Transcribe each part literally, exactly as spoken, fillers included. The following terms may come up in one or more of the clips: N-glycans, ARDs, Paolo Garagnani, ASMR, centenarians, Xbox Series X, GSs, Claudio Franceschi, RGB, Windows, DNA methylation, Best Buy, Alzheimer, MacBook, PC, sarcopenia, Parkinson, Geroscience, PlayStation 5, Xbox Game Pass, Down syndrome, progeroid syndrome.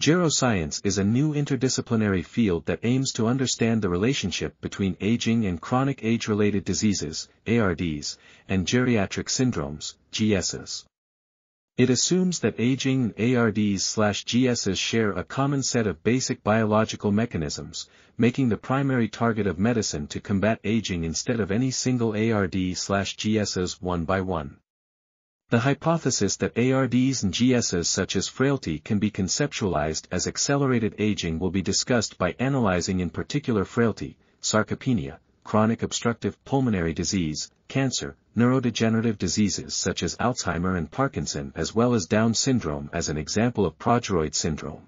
Geroscience is a new interdisciplinary field that aims to understand the relationship between aging and chronic age-related diseases, A R Ds, and geriatric syndromes, G Ss. It assumes that aging and A R Ds slash G Ss share a common set of basic biological mechanisms, making the primary target of medicine to combat aging instead of any single A R D slash G Ss one by one. The hypothesis that A R Ds and G Ss such as frailty can be conceptualized as accelerated aging will be discussed by analyzing in particular frailty, sarcopenia, chronic obstructive pulmonary disease, cancer, neurodegenerative diseases such as Alzheimer and Parkinson, as well as Down syndrome as an example of progeroid syndrome.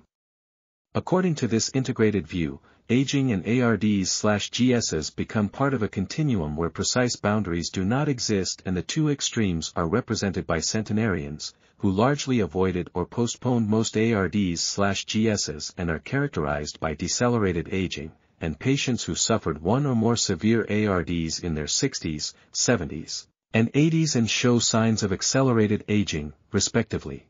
According to this integrated view, aging and A R Ds slash G Ss become part of a continuum where precise boundaries do not exist, and the two extremes are represented by centenarians, who largely avoided or postponed most A R Ds slash G Ss and are characterized by decelerated aging, and patients who suffered one or more severe A R Ds in their sixties, seventies, and eighties and show signs of accelerated aging, respectively.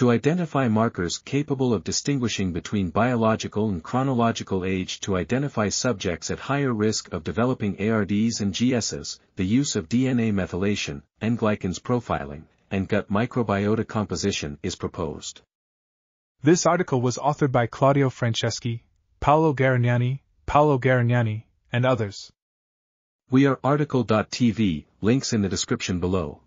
To identify markers capable of distinguishing between biological and chronological age to identify subjects at higher risk of developing A R Ds and G Ss, the use of D N A methylation, N glycans profiling, and gut microbiota composition is proposed. This article was authored by Claudio Franceschi, Paolo Garagnani, Paolo Garagnani, and others. We are article dot T V, links in the description below.